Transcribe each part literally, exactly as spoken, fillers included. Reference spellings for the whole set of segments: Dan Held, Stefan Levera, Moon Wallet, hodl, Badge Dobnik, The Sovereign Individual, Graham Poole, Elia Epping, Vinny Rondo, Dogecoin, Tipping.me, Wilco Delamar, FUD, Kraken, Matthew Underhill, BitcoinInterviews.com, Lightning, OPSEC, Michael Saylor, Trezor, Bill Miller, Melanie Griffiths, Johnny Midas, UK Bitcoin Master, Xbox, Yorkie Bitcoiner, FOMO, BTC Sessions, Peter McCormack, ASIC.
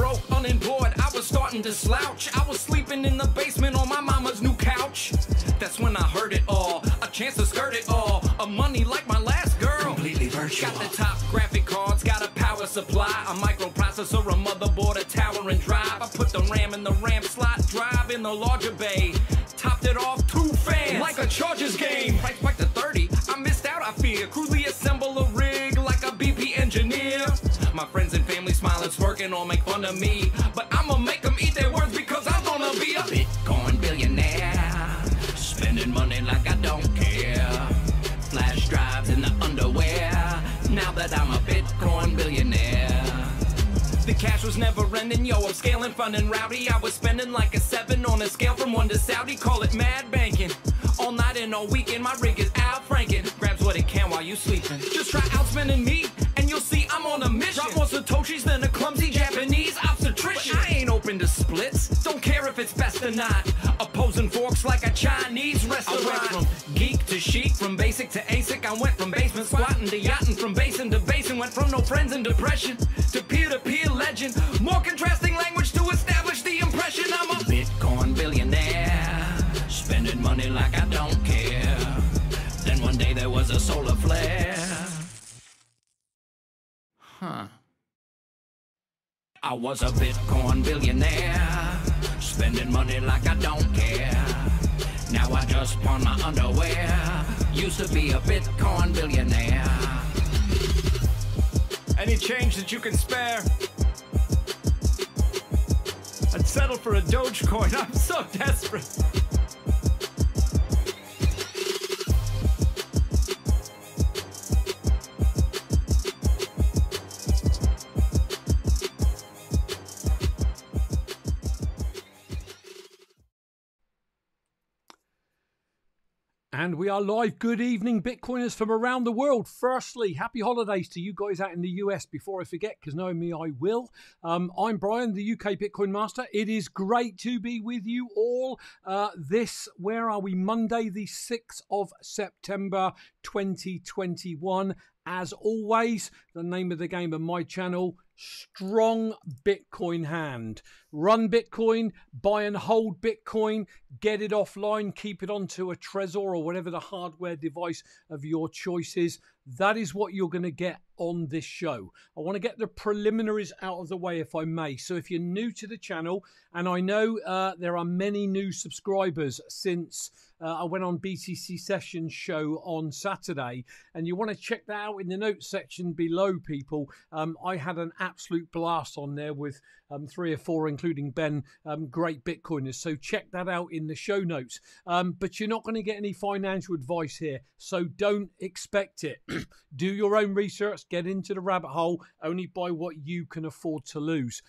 broke, unemployed, I was starting to slouch. I was sleeping in the basement on my mama's new couch. That's when I heard it all, a chance to skirt it all. A money like my last girl, completely virtual. Got the top graphic cards, got a power supply, a microprocessor, a motherboard, a tower and drive. I put the RAM in the RAM slot, drive in the larger bay. Topped it off two fans, like a Chargers game. Price spiked to thirty, I missed out, I fear. Crudely assemble a rig like a B P engineer. My friends and family smiling, twerking, all make fun of me. But I'ma make them eat their words because I'm gonna be a Bitcoin billionaire. Spending money like I don't care. Flash drives in the underwear. Now that I'm a Bitcoin billionaire. The cash was never ending, yo, I'm scaling, fun and rowdy. I was spending like a seven on a scale from one to Saudi. Call it mad banking. All night and all weekend, my rig is out franking. Grabs what it can while you sleeping. Just try outspending me, and you'll see I'm on a mission. Drop more Satoshis than a clumsy Japanese obstetrician. But I ain't open to splits, don't care if it's best or not. Opposing forks like a Chinese restaurant. I went from geek to chic, from basic to ASIC. I went from basement squatting to yachting, from basin to basin. Went from no friends and depression to peer-to-peer legend. More contrasting language to establish the impression I'm a Bitcoin billionaire, spending money like I don't care. Then one day there was a solar flare. Huh. I was a Bitcoin billionaire, spending money like I don't care. Now I just pawn my underwear. Used to be a Bitcoin billionaire. Any change that you can spare? I'd settle for a Dogecoin, I'm so desperate. And we are live. Good evening, Bitcoiners from around the world. Firstly, happy holidays to you guys out in the U S before I forget, because knowing me, I will. Um, I'm Brian, the U K Bitcoin Master. It is great to be with you all. Uh, this, where are we? Monday, the sixth of September, twenty twenty-one. As always, the name of the game of my channel, Strong Bitcoin Hand. Run Bitcoin, buy and hold Bitcoin, get it offline, keep it onto a Trezor or whatever the hardware device of your choice is. That is what you're going to get on this show. I want to get the preliminaries out of the way, if I may. So if you're new to the channel, and I know uh, there are many new subscribers since uh, I went on B T C Sessions show on Saturday, and you want to check that out in the notes section below, people. Um, I had an absolute blast on there with um, three or four, including Ben, um, great Bitcoiners. So check that out in the show notes. Um, but you're not going to get any financial advice here, so don't expect it. Do your own research, get into the rabbit hole, only buy what you can afford to lose.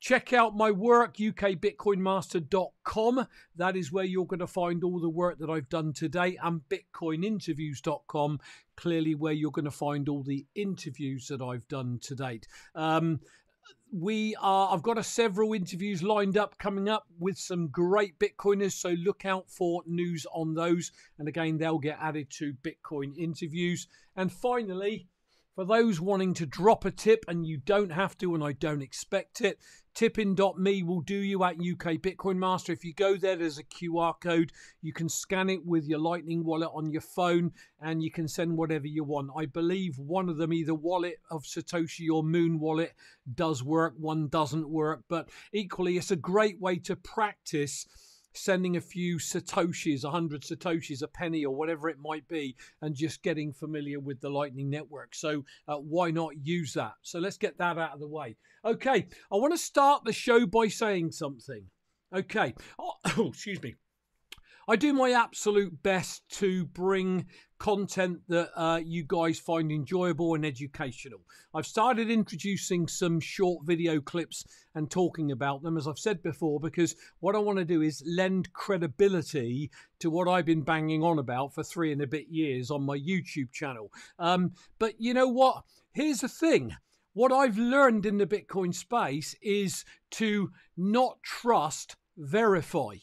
Check out my work, U K Bitcoin Master dot com. That is where you're going to find all the work that I've done today, and Bitcoin Interviews dot com, clearly where you're going to find all the interviews that I've done to date. Um, We are, I've got a several interviews lined up coming up with some great Bitcoiners, so look out for news on those. And again, they'll get added to Bitcoin Interviews. And finally, for those wanting to drop a tip, and you don't have to, and I don't expect it, Tipping dot me will do you at U K Bitcoin Master. If you go there, there's a Q R code. You can scan it with your Lightning wallet on your phone, and you can send whatever you want. I believe one of them, either Wallet of Satoshi or Moon Wallet, does work. One doesn't work. But equally, it's a great way to practice sending a few Satoshis, a hundred Satoshis, a penny or whatever it might be, and just getting familiar with the Lightning Network. So uh, why not use that? So let's get that out of the way. Okay, I want to start the show by saying something. Okay, oh, oh, excuse me. I do my absolute best to bring content that uh, you guys find enjoyable and educational. I've started introducing some short video clips and talking about them, as I've said before, because what I want to do is lend credibility to what I've been banging on about for three and a bit years on my YouTube channel. Um, but you know what? Here's the thing. What I've learned in the Bitcoin space is to not trust, verify.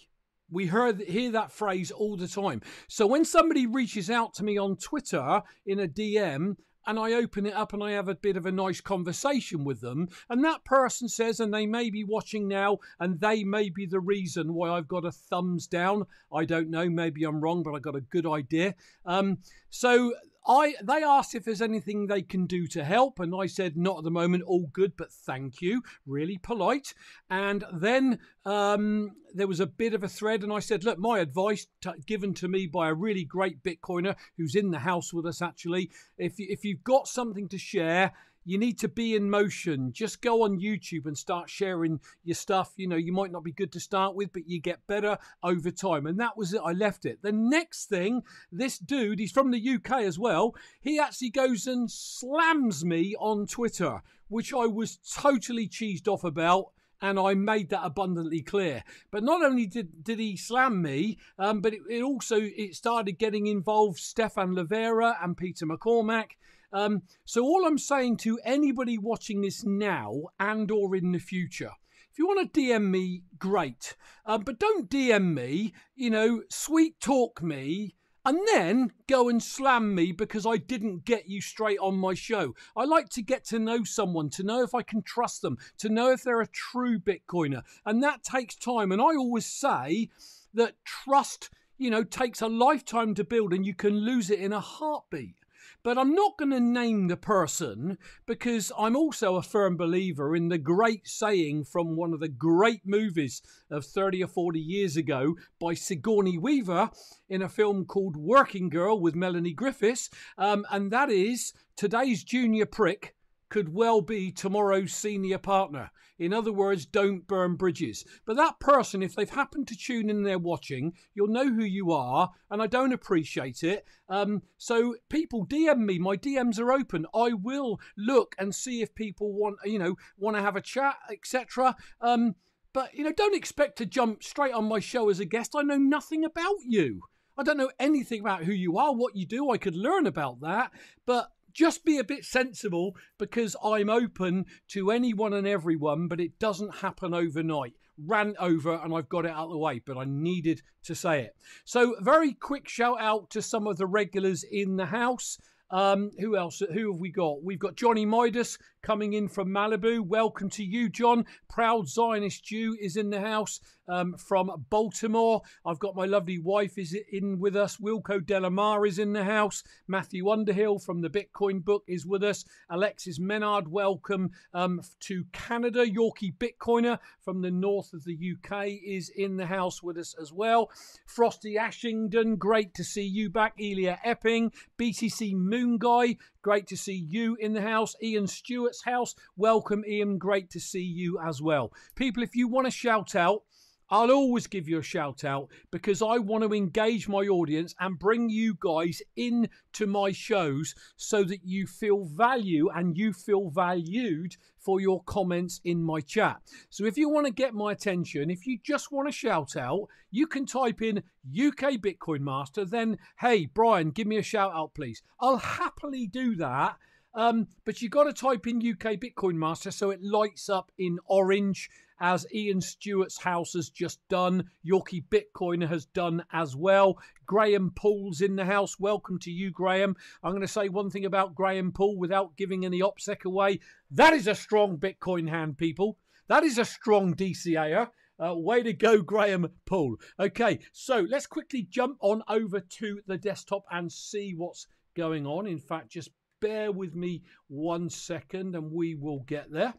We heard, hear that phrase all the time. So when somebody reaches out to me on Twitter in a D M and I open it up and I have a bit of a nice conversation with them. And that person says, and they may be watching now, and they may be the reason why I've got a thumbs down. I don't know, maybe I'm wrong, but I got a good idea. Um, so I they asked if there's anything they can do to help, and I said, not at the moment, all good, but thank you. Really polite. And then um, there was a bit of a thread, and I said, look, my advice t given to me by a really great Bitcoiner who's in the house with us, actually, if, if you've got something to share, you need to be in motion. Just go on YouTube and start sharing your stuff. You know, you might not be good to start with, but you get better over time. And that was it. I left it. The next thing, this dude, he's from the U K as well. He actually goes and slams me on Twitter, which I was totally cheesed off about. And I made that abundantly clear. But not only did, did he slam me, um, but it, it also it started getting involved Stefan Levera and Peter McCormack. Um, so all I'm saying to anybody watching this now and or in the future, if you want to D M me, great. Um, but don't D M me, you know, sweet talk me, and then go and slam me because I didn't get you straight on my show. I like to get to know someone, to know if I can trust them, to know if they're a true Bitcoiner. And that takes time. And I always say that trust, you know, takes a lifetime to build and you can lose it in a heartbeat. But I'm not going to name the person because I'm also a firm believer in the great saying from one of the great movies of thirty or forty years ago by Sigourney Weaver in a film called Working Girl with Melanie Griffiths. Um, and that is, today's junior prick could well be tomorrow's senior partner. In other words, don't burn bridges. But that person, if they've happened to tune in, they're watching, you'll know who you are, and I don't appreciate it. Um, so people D M me. My D Ms are open. I will look and see if people want, you know, want to have a chat, et cetera. Um, but, you know, don't expect to jump straight on my show as a guest. I know nothing about you. I don't know anything about who you are, what you do. I could learn about that, but just be a bit sensible because I'm open to anyone and everyone, but it doesn't happen overnight. Ran over and I've got it out of the way, but I needed to say it. So very quick shout out to some of the regulars in the house. Um, who else? Who have we got? We've got Johnny Midas coming in from Malibu. Welcome to you, John. Proud Zionist Jew is in the house um, from Baltimore. I've got my lovely wife is in with us. Wilco Delamar is in the house. Matthew Underhill from The Bitcoin Book is with us. Alexis Menard, welcome um, to Canada. Yorkie Bitcoiner from the north of the U K is in the house with us as well. Frosty Ashingdon, great to see you back. Elia Epping, B T C Moon Guy, great to see you in the house. Ian Stewart's house, welcome Ian, great to see you as well. People, if you want to shout out, I'll always give you a shout out because I want to engage my audience and bring you guys into my shows so that you feel value and you feel valued for your comments in my chat. So if you want to get my attention, if you just want to shout out, you can type in U K Bitcoin Master, then, hey, Brian, give me a shout out, please. I'll happily do that. Um, but you got to type in U K Bitcoin Master so it lights up in orange, as Ian Stewart's house has just done, Yorkie Bitcoiner has done as well. Graham Poole's in the house. Welcome to you, Graham. I'm going to say one thing about Graham Poole without giving any OPSEC away. That is a strong Bitcoin hand, people. That is a strong D C A-er. Uh, way to go, Graham Poole. Okay, so let's quickly jump on over to the desktop and see what's going on. In fact, just bear with me one second and we will get there.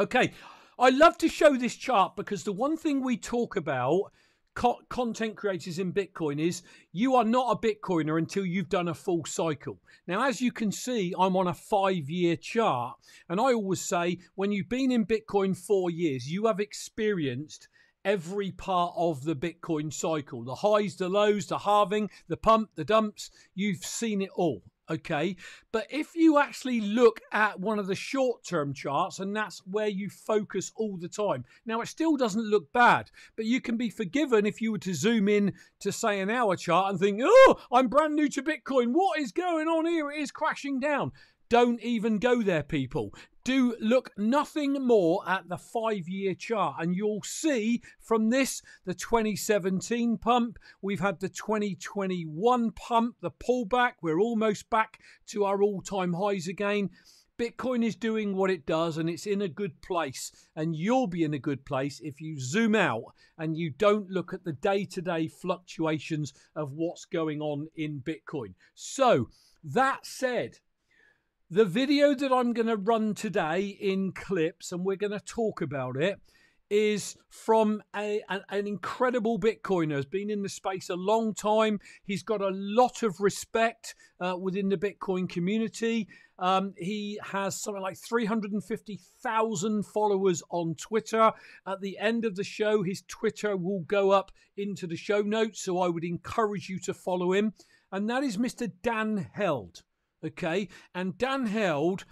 Okay. I love to show this chart because the one thing we talk about, co content creators in Bitcoin, is you are not a Bitcoiner until you've done a full cycle. Now, as you can see, I'm on a five-year chart. And I always say when you've been in Bitcoin four years, you have experienced every part of the Bitcoin cycle, the highs, the lows, the halving, the pump, the dumps. You've seen it all. Okay, but if you actually look at one of the short-term charts, and that's where you focus all the time. Now, it still doesn't look bad, but you can be forgiven if you were to zoom in to, say, an hour chart and think, oh, I'm brand new to Bitcoin. What is going on here? It is crashing down. Don't even go there, people. Do look nothing more at the five-year chart, and you'll see from this, the twenty seventeen pump, we've had the twenty twenty-one pump, the pullback, we're almost back to our all-time highs again. Bitcoin is doing what it does, and it's in a good place, and you'll be in a good place if you zoom out and you don't look at the day-to-day fluctuations of what's going on in Bitcoin. So that said, the video that I'm going to run today in clips, and we're going to talk about it, is from a, an, an incredible Bitcoiner who's been in the space a long time. He's got a lot of respect uh, within the Bitcoin community. Um, he has something like three hundred fifty thousand followers on Twitter. At the end of the show, his Twitter will go up into the show notes, so I would encourage you to follow him. And that is Mister Dan Held. Okay, and Dan Held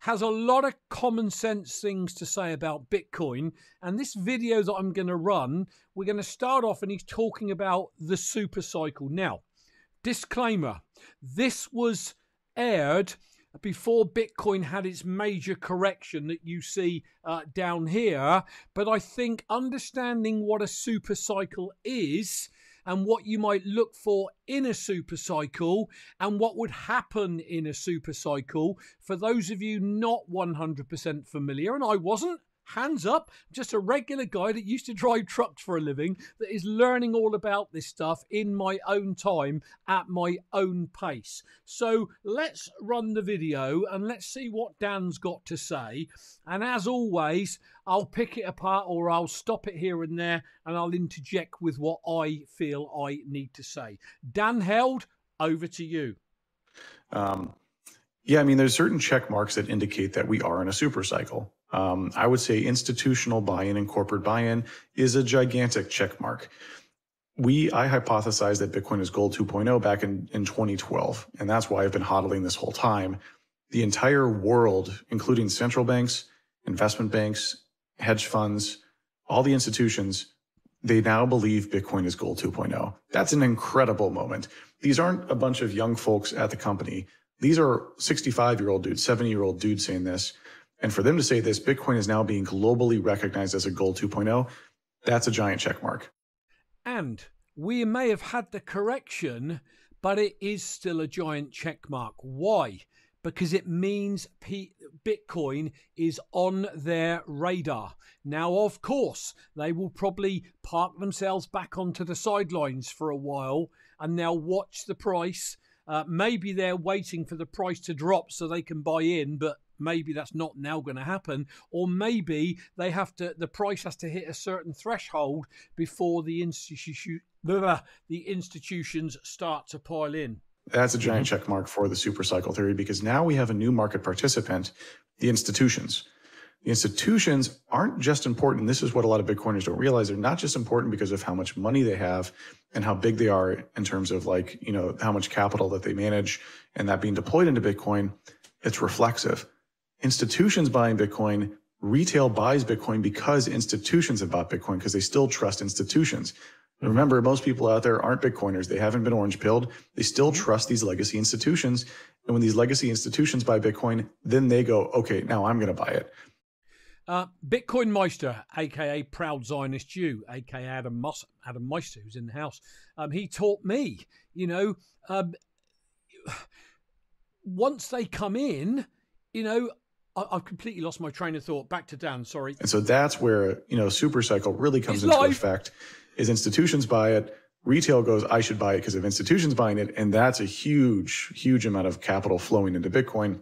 has a lot of common sense things to say about Bitcoin. And this video that I'm going to run, we're going to start off and he's talking about the super cycle. Now, disclaimer, this was aired before Bitcoin had its major correction that you see uh, down here. But I think understanding what a super cycle is, and what you might look for in a super cycle, and what would happen in a super cycle, for those of you not one hundred percent familiar, and I wasn't, hands up, just a regular guy that used to drive trucks for a living that is learning all about this stuff in my own time at my own pace. So let's run the video and let's see what Dan's got to say. And as always, I'll pick it apart or I'll stop it here and there and I'll interject with what I feel I need to say. Dan Held, over to you. Um, yeah, I mean, there's certain check marks that indicate that we are in a super cycle. Um, I would say institutional buy-in and corporate buy-in is a gigantic check mark. We, I hypothesized that Bitcoin is gold two point oh back in, in twenty twelve, and that's why I've been hodling this whole time. The entire world, including central banks, investment banks, hedge funds, all the institutions, they now believe Bitcoin is gold two point oh. That's an incredible moment. These aren't a bunch of young folks at the company. These are sixty-five-year-old dudes, seventy-year-old dudes saying this. And for them to say this, Bitcoin is now being globally recognized as a gold two point oh, that's a giant check mark. And we may have had the correction, but it is still a giant check mark. Why? Because it means Bitcoin is on their radar. Now, of course, they will probably park themselves back onto the sidelines for a while and they'll watch the price. Uh, maybe they're waiting for the price to drop so they can buy in, but maybe that's not now going to happen, or maybe they have to, the price has to hit a certain threshold before the institution, the institutions start to pile in. That's a giant check mark for the super cycle theory, because now we have a new market participant, the institutions. The institutions aren't just important. This is what a lot of Bitcoiners don't realize. They're not just important because of how much money they have and how big they are in terms of, like, you know, how much capital that they manage and that being deployed into Bitcoin. It's reflexive. Institutions buying Bitcoin, retail buys Bitcoin because institutions have bought Bitcoin because they still trust institutions. Mm-hmm. Remember, most people out there aren't Bitcoiners. They haven't been orange pilled. They still trust these legacy institutions. And when these legacy institutions buy Bitcoin, then they go, okay, now I'm going to buy it. Uh, Bitcoin Meister, a k a. Proud Zionist Jew, a k a. Adam, Mus Adam Meister, who's in the house, um, he taught me, you know, um, once they come in, you know, I've completely lost my train of thought. Back to Dan, sorry. And so that's where, you know, super cycle really comes into effect, is institutions buy it, retail goes, I should buy it because of institutions buying it. And that's a huge, huge amount of capital flowing into Bitcoin.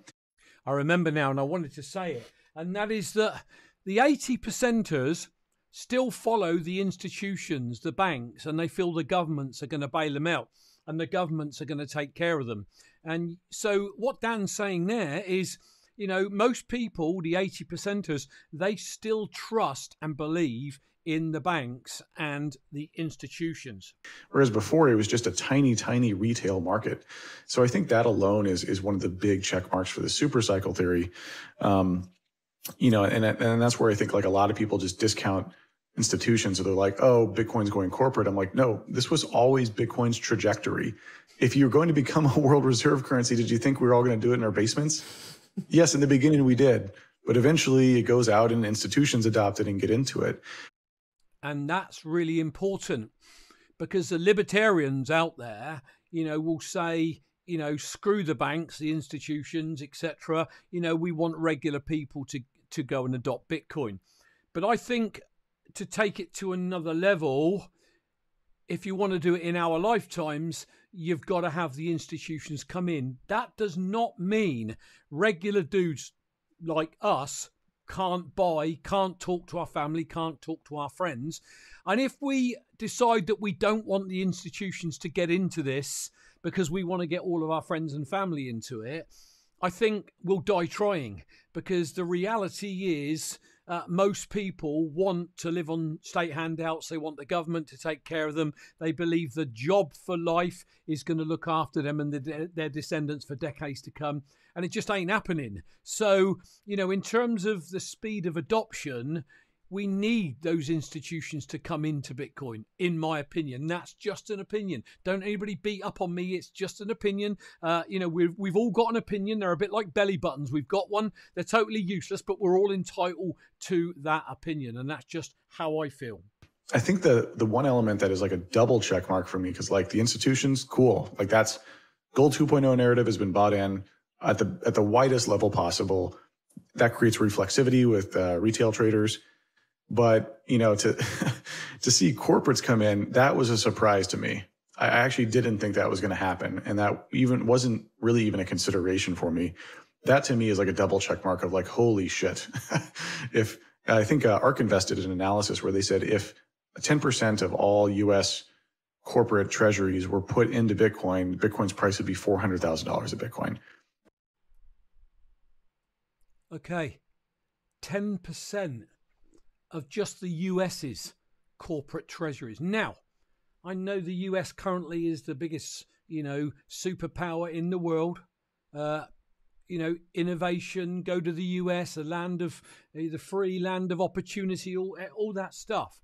I remember now, and I wanted to say it, and that is that the eighty percenters still follow the institutions, the banks, and they feel the governments are going to bail them out and the governments are going to take care of them. And so what Dan's saying there is, you know, most people, the eighty percenters, they still trust and believe in the banks and the institutions. Whereas before, it was just a tiny, tiny retail market. So I think that alone is is one of the big check marks for the super cycle theory. Um, you know, and, and that's where I think, like, a lot of people just discount institutions. So they're like, oh, Bitcoin's going corporate. I'm like, no, this was always Bitcoin's trajectory. If you're going to become a world reserve currency, did you think we were all going to do it in our basements? Yes, in the beginning we did, but eventually it goes out and institutions adopt it and get into it. And that's really important, because the libertarians out there, you know, will say, you know, screw the banks, the institutions, et cetera. You know, we want regular people to, to go and adopt Bitcoin. But I think to take it to another level, if you want to do it in our lifetimes, you've got to have the institutions come in. That does not mean regular dudes like us can't buy, can't talk to our family, can't talk to our friends. And if we decide that we don't want the institutions to get into this because we want to get all of our friends and family into it, I think we'll die trying, because the reality is uh, most people want to live on state handouts. They want the government to take care of them. They believe the job for life is going to look after them and the, their descendants for decades to come. And it just ain't happening. So, you know, in terms of the speed of adoption, we need those institutions to come into Bitcoin, in my opinion. That's just an opinion. Don't anybody beat up on me. It's just an opinion. Uh, you know, we've, we've all got an opinion. They're a bit like belly buttons. We've got one. They're totally useless, but we're all entitled to that opinion. And that's just how I feel. I think the the one element that is like a double check mark for me, because like the institutions, cool. Like that's Gold two point oh narrative has been bought in at the, at the widest level possible. That creates reflexivity with uh, retail traders. But, you know, to to see corporates come in, that was a surprise to me. I actually didn't think that was going to happen. And that even wasn't really even a consideration for me. That to me is like a double check mark of like, holy shit. If I think uh, ARK Invested in an analysis where they said if ten percent of all U S corporate treasuries were put into Bitcoin, Bitcoin's price would be four hundred thousand dollars a Bitcoin. Okay, ten percent. Of just the US's corporate treasuries. Now, I know the U S currently is the biggest, you know, superpower in the world. Uh, you know, innovation, go to the U S, the land of uh, the free, land of opportunity, all, all that stuff.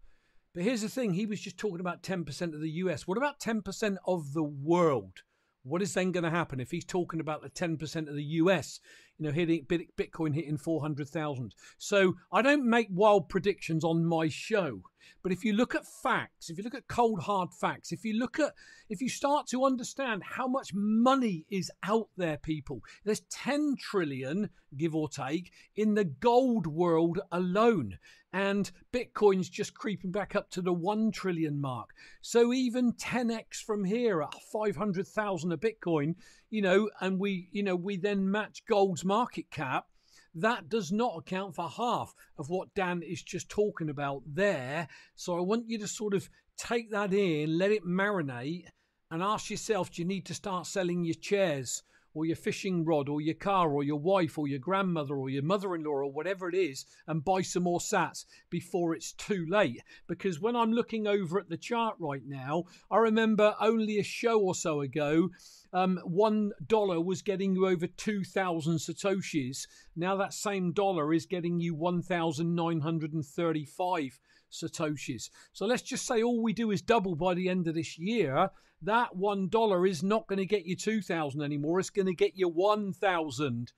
But here's the thing, he was just talking about ten percent of the U S. What about ten percent of the world? What is then going to happen if he's talking about the ten percent of the U S, you know, hitting Bitcoin hitting four hundred thousand? So I don't make wild predictions on my show. But if you look at facts, if you look at cold, hard facts, if you look at, if you start to understand how much money is out there, people, there's ten trillion, give or take, in the gold world alone. And Bitcoin's just creeping back up to the one trillion mark. So even ten X from here at five hundred thousand a Bitcoin, you know, and we, you know, we then match gold's market cap. That does not account for half of what Dan is just talking about there. So I want you to sort of take that in, let it marinate, and ask yourself, do you need to start selling your chairs or your fishing rod or your car or your wife or your grandmother or your mother-in-law or whatever it is and buy some more sats before it's too late? Because when I'm looking over at the chart right now, I remember only a show or so ago, Um, one dollar was getting you over two thousand Satoshis. Now that same dollar is getting you one thousand nine hundred thirty-five Satoshis. So let's just say all we do is double by the end of this year. That one dollar is not going to get you two thousand anymore. It's going to get you one thousand,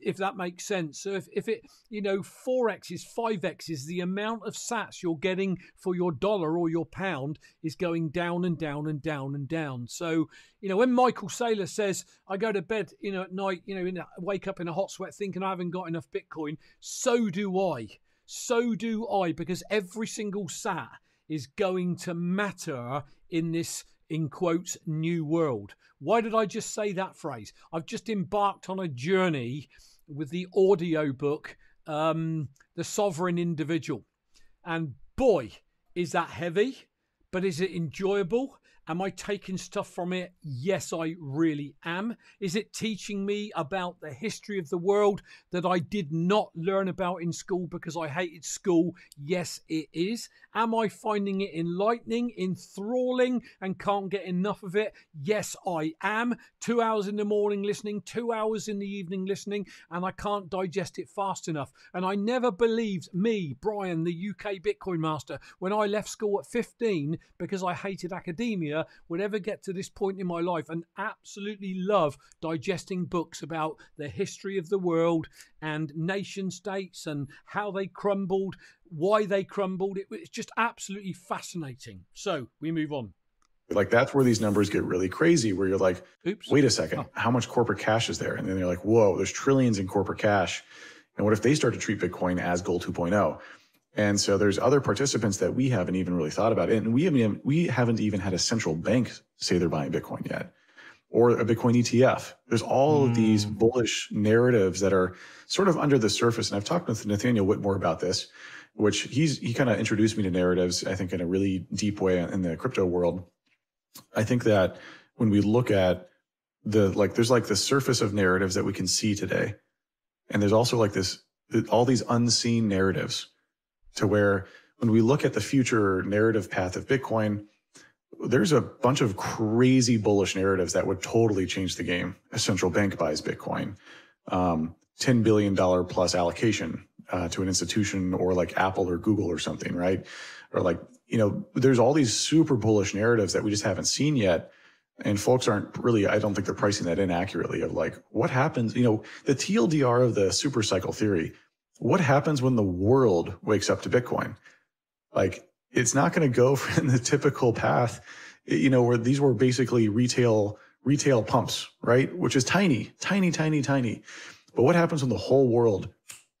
if that makes sense. So if, if it, you know, four X is five X is the amount of sats you're getting for your dollar or your pound is going down and down and down and down. So, you know, when Michael Saylor says, I go to bed, you know, at night, you know, in a, wake up in a hot sweat thinking I haven't got enough Bitcoin. So do I. So do I, because every single sat is going to matter in this, in quotes, new world. Why did I just say that phrase? I've just embarked on a journey with the audiobook, um, The Sovereign Individual. And boy, is that heavy, but is it enjoyable? Am I taking stuff from it? Yes, I really am. Is it teaching me about the history of the world that I did not learn about in school because I hated school? Yes, it is. Am I finding it enlightening, enthralling, and can't get enough of it? Yes, I am. Two hours in the morning listening, two hours in the evening listening, and I can't digest it fast enough. And I never believed me, Brian, the U K Bitcoin Master, when I left school at fifteen because I hated academia. earlier, would ever get to this point in my life, and absolutely love digesting books about the history of the world and nation states and how they crumbled, why they crumbled. It, it's just absolutely fascinating. So we move on. Like, that's where these numbers get really crazy, where you're like, oops, wait a second, oh. how much corporate cash is there? And then you're like, whoa, there's trillions in corporate cash. And what if they start to treat Bitcoin as gold two point oh? And so there's other participants that we haven't even really thought about. And we haven't, we haven't even had a central bank say they're buying Bitcoin yet, or a Bitcoin E T F. There's all mm. of these bullish narratives that are sort of under the surface. And I've talked with Nathaniel Whitmore about this, which he's, he kind of introduced me to narratives, I think, in a really deep way in the crypto world. I think that when we look at the, like, there's like the surface of narratives that we can see today. And there's also like this, all these unseen narratives, to where when we look at the future narrative path of Bitcoin, there's a bunch of crazy bullish narratives that would totally change the game. A central bank buys Bitcoin, um, ten billion dollars plus allocation uh, to an institution, or like Apple or Google or something, right? Or like, you know, there's all these super bullish narratives that we just haven't seen yet. And folks aren't really, I don't think they're pricing that in accurately, of like, what happens, you know, the T L D R of the super cycle theory. What happens when the world wakes up to Bitcoin? Like, it's not going to go in the typical path, you know, where these were basically retail, retail pumps, right? Which is tiny, tiny, tiny, tiny. But what happens when the whole world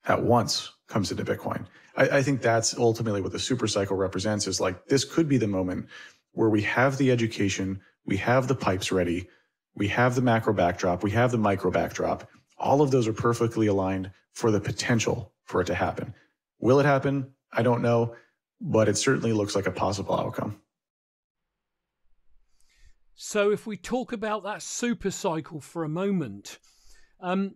at once comes into Bitcoin? I, I think that's ultimately what the super cycle represents, is like, this could be the moment where we have the education, we have the pipes ready, we have the macro backdrop, we have the micro backdrop. All of those are perfectly aligned for the potential for it to happen. Will it happen? I don't know, but it certainly looks like a possible outcome. So if we talk about that super cycle for a moment, um,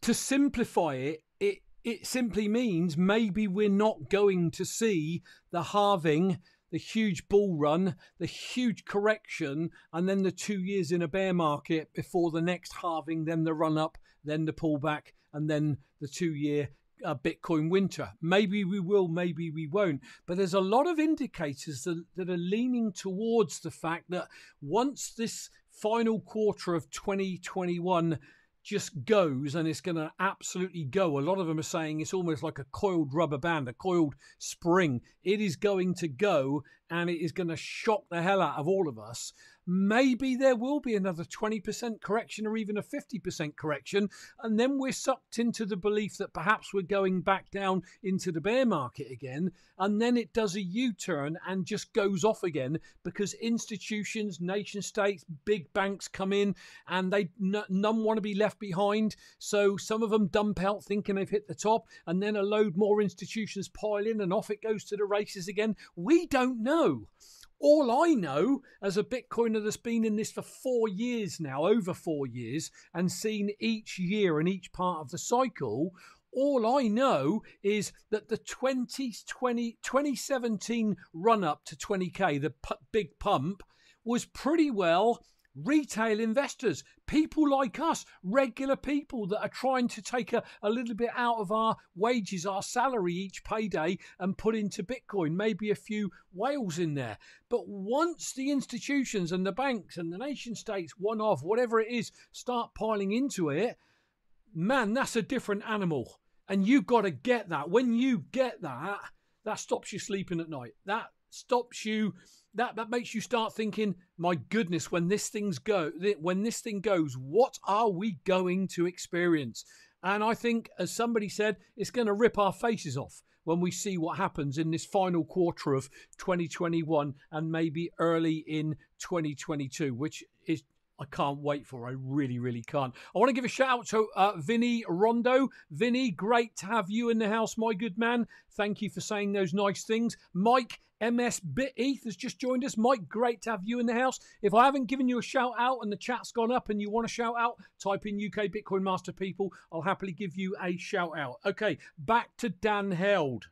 to simplify it, it, it simply means maybe we're not going to see the halving, the huge bull run, the huge correction, and then the two years in a bear market before the next halving, then the run up, then the pullback, and then the two-year uh, Bitcoin winter. Maybe we will, maybe we won't. But there's a lot of indicators that, that are leaning towards the fact that once this final quarter of twenty twenty-one just goes, and it's going to absolutely go. A lot of them are saying it's almost like a coiled rubber band, a coiled spring. It is going to go, and it is going to shock the hell out of all of us. Maybe there will be another twenty percent correction, or even a fifty percent correction, and then we're sucked into the belief that perhaps we're going back down into the bear market again, and then it does a U-turn and just goes off again, because institutions, nation states, big banks come in, and they none want to be left behind, so some of them dump out thinking they've hit the top, and then a load more institutions pile in, and off it goes to the races again. We don't know. All I know as a Bitcoiner that's been in this for four years now, over four years, and seen each year and each part of the cycle, all I know is that the twenty seventeen run-up to twenty K, the big pump, was pretty well retail investors, people like us, regular people that are trying to take a, a little bit out of our wages, our salary each payday, and put into Bitcoin, maybe a few whales in there. But once the institutions and the banks and the nation states, one off, whatever it is, start piling into it, man, that's a different animal. And you've got to get that. When you get that, that stops you sleeping at night. That stops you. That, that makes you start thinking, my goodness, when this thing's go, when this thing goes, what are we going to experience? And I think, as somebody said, it's going to rip our faces off when we see what happens in this final quarter of twenty twenty-one, and maybe early in twenty twenty-two, which is, I can't wait for. I really, really can't. I want to give a shout out to uh, Vinny Rondo. Vinny, great to have you in the house, my good man. Thank you for saying those nice things. Mike M S Bit E T H has just joined us. Mike, great to have you in the house. If I haven't given you a shout out and the chat's gone up and you want a shout out, type in U K Bitcoin Master people. I'll happily give you a shout out. Okay, back to Dan Held.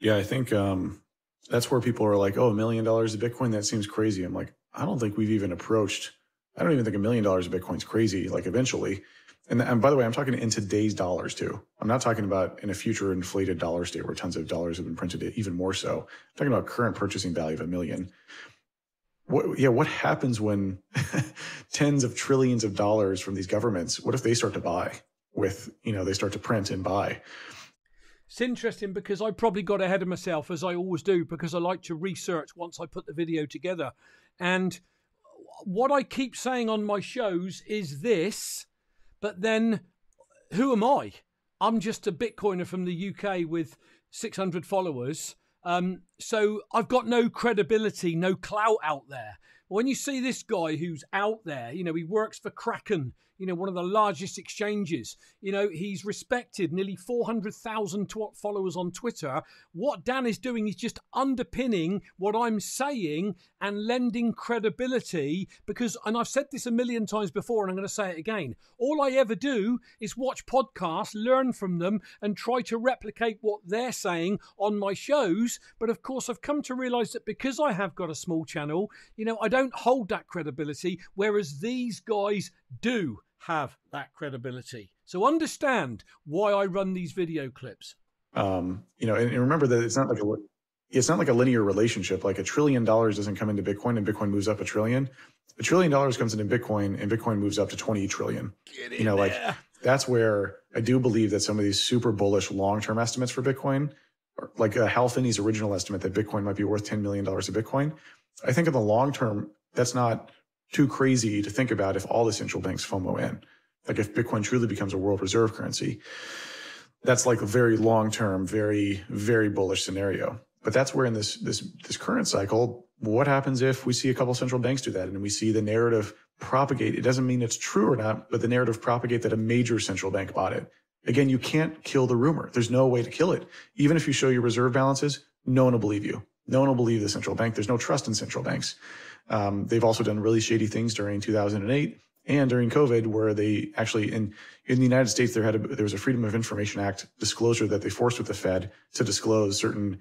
Yeah, I think um, that's where people are like, oh, a million dollars of Bitcoin, that seems crazy. I'm like, I don't think we've even approached, I don't even think a million dollars of Bitcoin's crazy. Like, eventually And, and by the way, I'm talking in today's dollars too. I'm not talking about in a future inflated dollar state where tons of dollars have been printed, even more so. I'm talking about current purchasing value of a million. What, yeah, what happens when tens of trillions of dollars from these governments, what if they start to buy with, you know, they start to print and buy? It's interesting because I probably got ahead of myself, as I always do, because I like to research once I put the video together. And what I keep saying on my shows is this, but then who am I? I'm just a Bitcoiner from the U K with six hundred followers. Um, so I've got no credibility, no clout out there. When you see this guy who's out there, you know, he works for Kraken, you know, one of the largest exchanges, you know, he's respected, nearly four hundred thousand followers on Twitter. What Dan is doing is just underpinning what I'm saying and lending credibility because, and I've said this a million times before and I'm going to say it again, all I ever do is watch podcasts, learn from them and try to replicate what they're saying on my shows. But of course, I've come to realize that because I have got a small channel, you know, I don't hold that credibility, whereas these guys do have that credibility. So understand why I run these video clips. Um, you know, and, and remember that it's not like a, it's not like a linear relationship. Like a trillion dollars doesn't come into Bitcoin and Bitcoin moves up a trillion. A trillion dollars comes into Bitcoin and Bitcoin moves up to twenty trillion. Get in you know, there. Like that's where I do believe that some of these super bullish long-term estimates for Bitcoin, like uh, Hal Finney's original estimate that Bitcoin might be worth ten million dollars a Bitcoin. I think in the long term, that's not too crazy to think about if all the central banks FOMO in. Like if Bitcoin truly becomes a world reserve currency, that's like a very long-term, very, very bullish scenario. But that's where in this, this, this current cycle, what happens if we see a couple of central banks do that and we see the narrative propagate? It doesn't mean it's true or not, but the narrative propagate that a major central bank bought it. Again, you can't kill the rumor. There's no way to kill it. Even if you show your reserve balances, no one will believe you. No one will believe the central bank. There's no trust in central banks. Um, they've also done really shady things during two thousand eight and during COVID, where they actually in in the United States there had a, there was a Freedom of Information Act disclosure that they forced with the Fed to disclose certain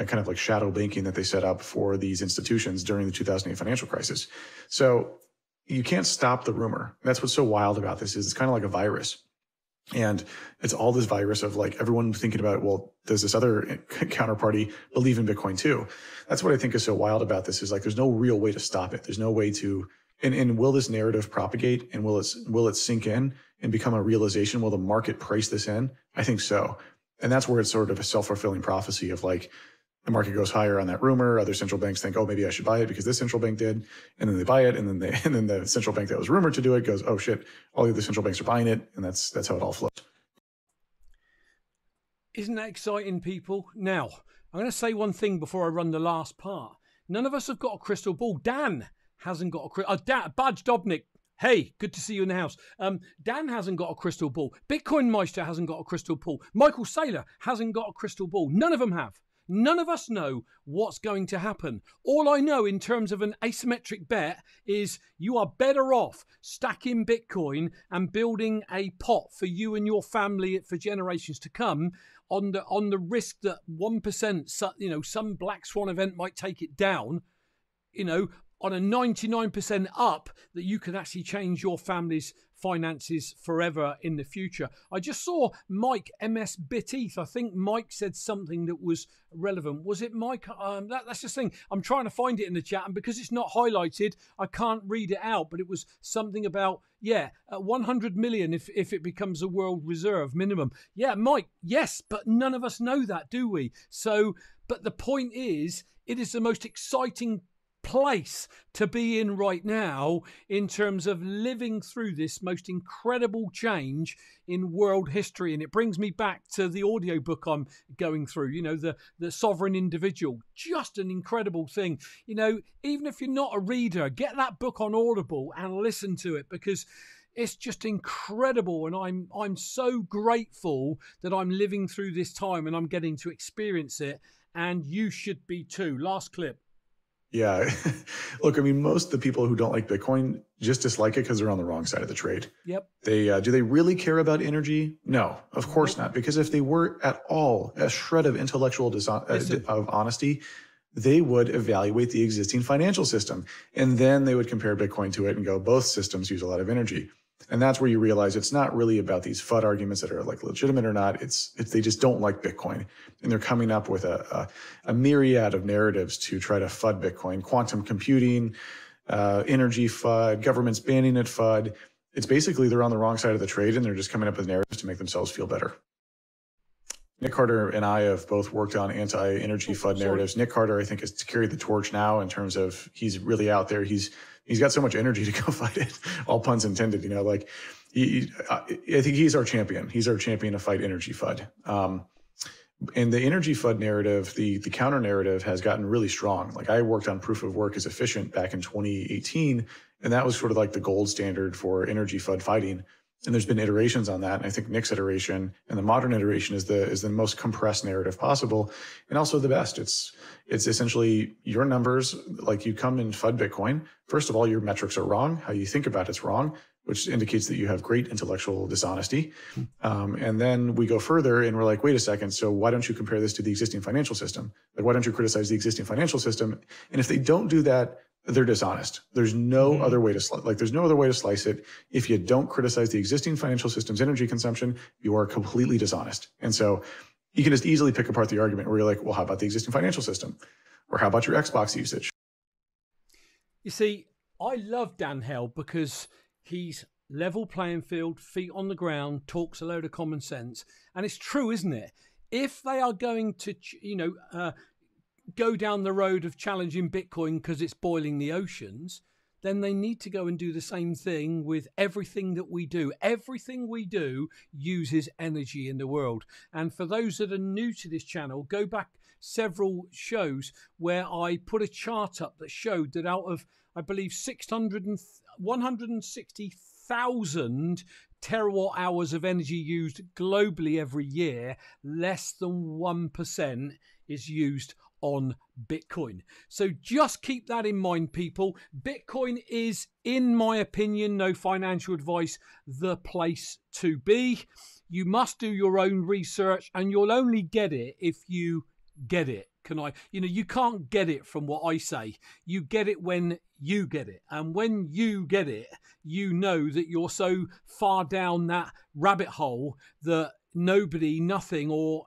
uh, kind of like shadow banking that they set up for these institutions during the two thousand eight financial crisis. So you can't stop the rumor. That's what's so wild about this is it's kind of like a virus. And it's all this virus of like everyone thinking about, well, does this other counterparty believe in Bitcoin too? That's what I think is so wild about this is like, there's no real way to stop it. There's no way to, and, and will this narrative propagate and will it, will it sink in and become a realization? Will the market price this in? I think so. And that's where it's sort of a self-fulfilling prophecy of like, the market goes higher on that rumor. Other central banks think, oh, maybe I should buy it because this central bank did. And then they buy it. And then they, and then the central bank that was rumored to do it goes, oh shit, all the other central banks are buying it. And that's, that's how it all flows. Isn't that exciting, people? Now, I'm going to say one thing before I run the last part. None of us have got a crystal ball. Dan hasn't got a crystal ball. Uh, Badge Dobnik. Hey, good to see you in the house. Um, Dan hasn't got a crystal ball. Bitcoin Meister hasn't got a crystal ball. Michael Saylor hasn't got a crystal ball. None of them have. None of us know what's going to happen. All I know in terms of an asymmetric bet is you are better off stacking Bitcoin and building a pot for you and your family for generations to come on the on the risk that one percent, you know, some black swan event might take it down, you know, on a ninety-nine percent up that you can actually change your family's finances forever in the future. I just saw Mike M S Biteeth. I think Mike said something that was relevant. Was it Mike? Um, that, that's just thing. I'm trying to find it in the chat, and because it's not highlighted, I can't read it out. But it was something about yeah, uh, one hundred million if if it becomes a world reserve minimum. Yeah, Mike. Yes, but none of us know that, do we? So, but the point is, it is the most exciting place to be in right now in terms of living through this most incredible change in world history. And it brings me back to the audiobook I'm going through, you know, the, the Sovereign Individual, just an incredible thing. You know, even if you're not a reader, get that book on Audible and listen to it because it's just incredible. And I'm, I'm so grateful that I'm living through this time and I'm getting to experience it. And you should be too. Last clip. Yeah. Look, I mean, most of the people who don't like Bitcoin just dislike it because they're on the wrong side of the trade. Yep. They uh, do they really care about energy? No, of course not. Because if they were at all a shred of intellectual design, uh, of honesty, they would evaluate the existing financial system. And then they would compare Bitcoin to it and go, both systems use a lot of energy. And that's where you realize it's not really about these F U D arguments that are like legitimate or not. It's, it's they just don't like Bitcoin. And they're coming up with a, a, a myriad of narratives to try to F U D Bitcoin, quantum computing, uh, energy F U D, governments banning it F U D. It's basically they're on the wrong side of the trade and they're just coming up with narratives to make themselves feel better. Nick Carter and I have both worked on anti-energy F U D narratives. Nick Carter, I think, has carried the torch now in terms of he's really out there. He's He's got so much energy to go fight it, all puns intended. You know, like he, he, I think he's our champion. He's our champion to fight energy F U D. Um, and the energy F U D narrative, the, the counter narrative has gotten really strong. Like I worked on proof of work as efficient back in twenty eighteen, and that was sort of like the gold standard for energy F U D fighting. And there's been iterations on that. And I think Nick's iteration and the modern iteration is the is the most compressed narrative possible, and also the best. It's it's essentially your numbers. Like you come in F U D Bitcoin. First of all, your metrics are wrong. How you think about it's wrong, which indicates that you have great intellectual dishonesty. Um, and then we go further and we're like, wait a second. So why don't you compare this to the existing financial system? Like why don't you criticize the existing financial system? And if they don't do that, they're dishonest. There's no mm-hmm. other way to like. There's no other way to slice it. If you don't criticize the existing financial system's energy consumption, you are completely dishonest. And so, you can just easily pick apart the argument where you're like, "Well, how about the existing financial system, or how about your Xbox usage?" You see, I love Dan Held because he's level playing field, feet on the ground, talks a load of common sense, and it's true, isn't it? If they are going to, you know. Uh, go down the road of challenging Bitcoin because it's boiling the oceans, then they need to go and do the same thing with everything that we do. Everything we do uses energy in the world. And for those that are new to this channel, go back several shows where I put a chart up that showed that out of, I believe, one hundred sixty thousand terawatt hours of energy used globally every year, less than one percent is used on Bitcoin. So just keep that in mind, people. Bitcoin is, in my opinion, no financial advice, the place to be. You must do your own research and you'll only get it if you get it. Can I, you know, you can't get it from what I say. You get it when you get it. And when you get it, you know that you're so far down that rabbit hole that nobody, nothing, or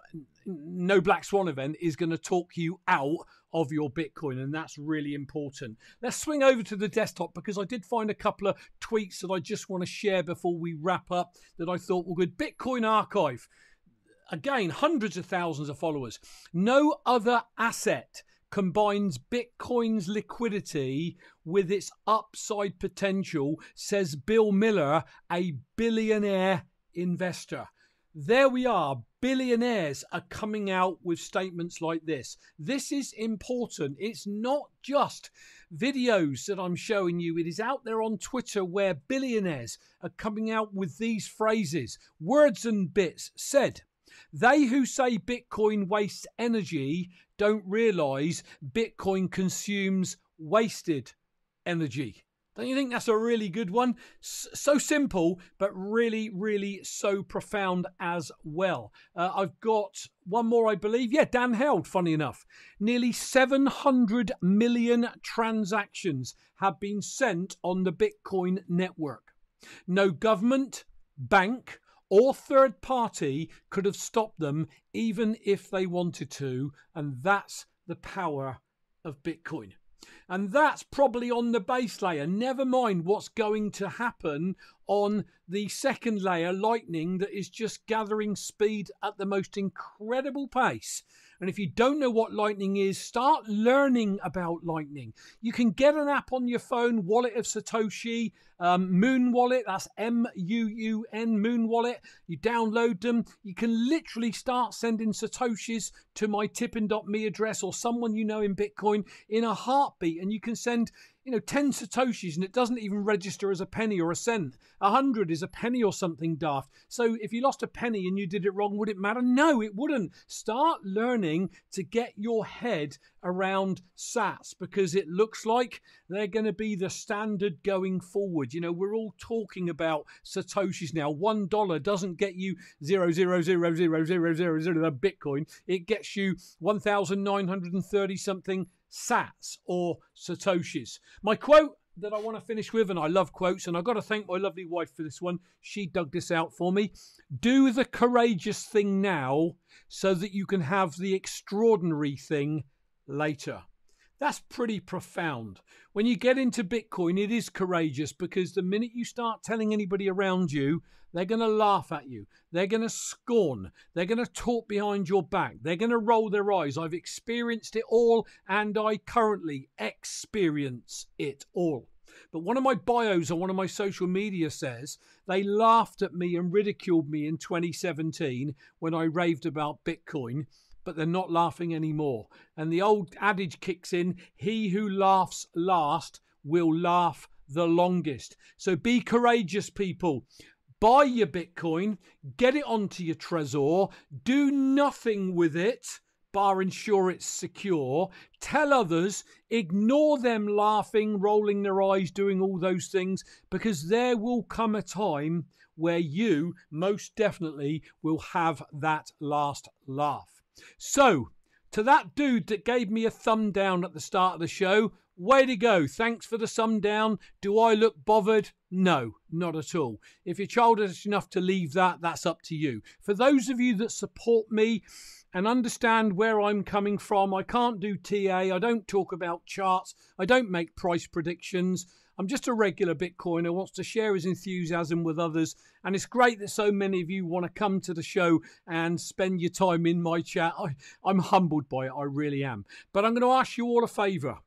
no black swan event is going to talk you out of your Bitcoin, and that's really important. Let's swing over to the desktop because I did find a couple of tweets that I just want to share before we wrap up that I thought were good. Bitcoin Archive, again, hundreds of thousands of followers. No other asset combines Bitcoin's liquidity with its upside potential, says Bill Miller, a billionaire investor. There we are. Billionaires are coming out with statements like this. This is important. It's not just videos that I'm showing you. It is out there on Twitter where billionaires are coming out with these phrases. Words and Bits said, "They who say Bitcoin wastes energy don't realize Bitcoin consumes wasted energy." Don't you think that's a really good one? So simple, but really, really so profound as well. Uh, I've got one more, I believe. Yeah, Dan Held, funny enough. Nearly seven hundred million transactions have been sent on the Bitcoin network. No government, bank, or third party could have stopped them, even if they wanted to. And that's the power of Bitcoin. And that's probably on the base layer. Never mind what's going to happen on the second layer, Lightning, that is just gathering speed at the most incredible pace. And if you don't know what Lightning is, start learning about Lightning. You can get an app on your phone, Wallet of Satoshi, um, Moon Wallet, that's M U U N, Moon Wallet. You download them. You can literally start sending Satoshis to my tipping dot me address or someone you know in Bitcoin in a heartbeat. And you can send, you know, ten Satoshis and it doesn't even register as a penny or a cent. A hundred is a penny or something daft. So if you lost a penny and you did it wrong, would it matter? No, it wouldn't. Start learning to get your head around sats because it looks like they're going to be the standard going forward. You know, we're all talking about Satoshis now. One dollar doesn't get you zero, zero, zero, zero, zero, zero, zero Bitcoin. It gets you one thousand nine hundred thirty something sats or Satoshis. My quote that I want to finish with, and I love quotes, and I've got to thank my lovely wife for this one. She dug this out for me. Do the courageous thing now so that you can have the extraordinary thing later. That's pretty profound. When you get into Bitcoin, it is courageous, because the minute you start telling anybody around you, they're going to laugh at you. They're going to scorn. They're going to talk behind your back. They're going to roll their eyes. I've experienced it all, and I currently experience it all. But one of my bios on one of my social media says they laughed at me and ridiculed me in twenty seventeen when I raved about Bitcoin, but they're not laughing anymore. And the old adage kicks in, he who laughs last will laugh the longest. So be courageous, people. Buy your Bitcoin, get it onto your Trezor, do nothing with it, bar ensure it's secure, tell others, ignore them laughing, rolling their eyes, doing all those things, because there will come a time where you most definitely will have that last laugh. So, to that dude that gave me a thumb down at the start of the show, way to go. Thanks for the thumb down. Do I look bothered? No, not at all. If you're childish enough to leave that, that's up to you. For those of you that support me and understand where I'm coming from, I can't do T A, I don't talk about charts, I don't make price predictions. I'm just a regular Bitcoiner who wants to share his enthusiasm with others. And it's great that so many of you want to come to the show and spend your time in my chat. I, I'm humbled by it. I really am. But I'm going to ask you all a favor.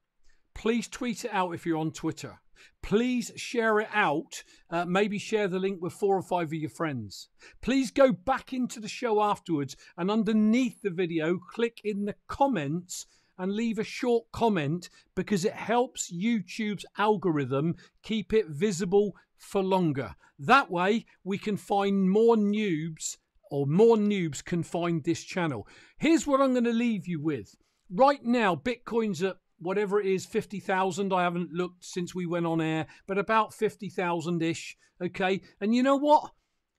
Please tweet it out if you're on Twitter. Please share it out. Uh, maybe share the link with four or five of your friends. Please go back into the show afterwards, and underneath the video, click in the comments and leave a short comment, because it helps YouTube's algorithm keep it visible for longer. That way, we can find more noobs, or more noobs can find this channel. Here's what I'm going to leave you with. Right now, Bitcoin's at whatever it is, fifty thousand. I haven't looked since we went on air, but about fifty thousand-ish, okay? And you know what?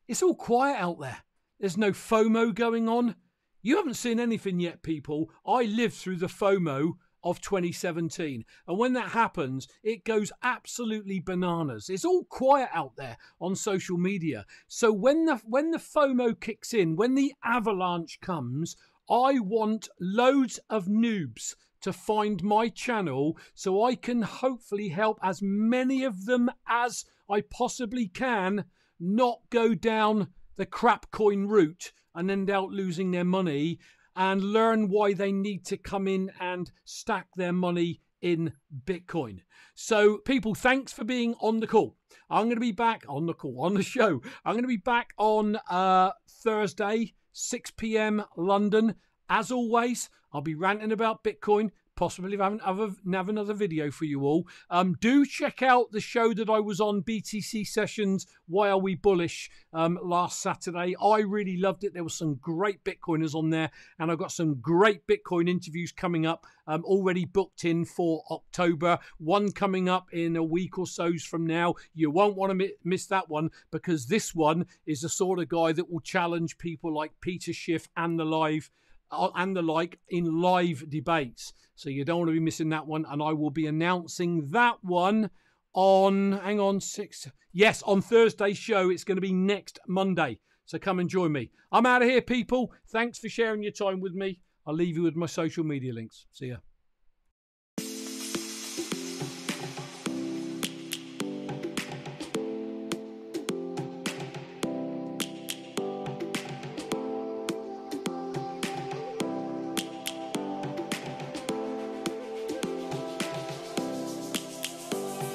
It's all quiet out there. There's no FOMO going on. You haven't seen anything yet, people. I lived through the FOMO of twenty seventeen. And when that happens, it goes absolutely bananas. It's all quiet out there on social media. So when the, when the FOMO kicks in, when the avalanche comes, I want loads of noobs to find my channel so I can hopefully help as many of them as I possibly can not go down the crap coin route and end out losing their money, and learn why they need to come in and stack their money in Bitcoin. So people, thanks for being on the call. I'm going to be back on the call, on the show. I'm going to be back on uh, Thursday, six p m London. As always, I'll be ranting about Bitcoin, possibly having another, have another video for you all. Um, do check out the show that I was on, B T C Sessions, Why Are We Bullish, um, last Saturday. I really loved it. There were some great Bitcoiners on there, and I've got some great Bitcoin interviews coming up, um, already booked in for October. One coming up in a week or so from now. You won't want to miss that one, because this one is the sort of guy that will challenge people like Peter Schiff and the live and the like in live debates. So you don't want to be missing that one. And I will be announcing that one on, hang on, six. Yes, on Thursday's show. It's going to be next Monday. So come and join me. I'm out of here, people. Thanks for sharing your time with me. I'll leave you with my social media links. See ya.